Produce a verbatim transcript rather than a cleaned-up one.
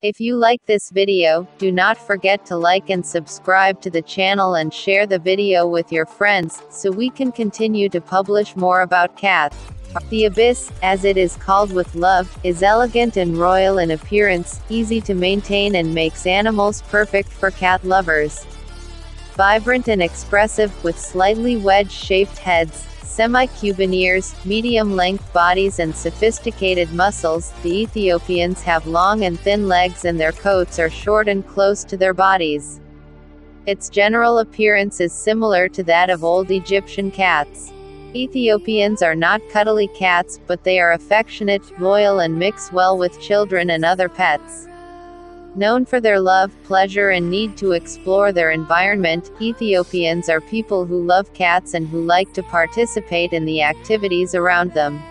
If you like this video, do not forget to like and subscribe to the channel and share the video with your friends, so we can continue to publish more about cats. The Abyss, as it is called with love, is elegant and royal in appearance, easy to maintain and makes animals perfect for cat lovers. Vibrant and expressive, with slightly wedge-shaped heads, semi-Cuban ears, medium-length bodies and sophisticated muscles, the Ethiopians have long and thin legs and their coats are short and close to their bodies. Its general appearance is similar to that of old Egyptian cats. Ethiopians are not cuddly cats, but they are affectionate, loyal and mix well with children and other pets. Known for their love, pleasure and need to explore their environment, Ethiopians are people who love cats and who like to participate in the activities around them.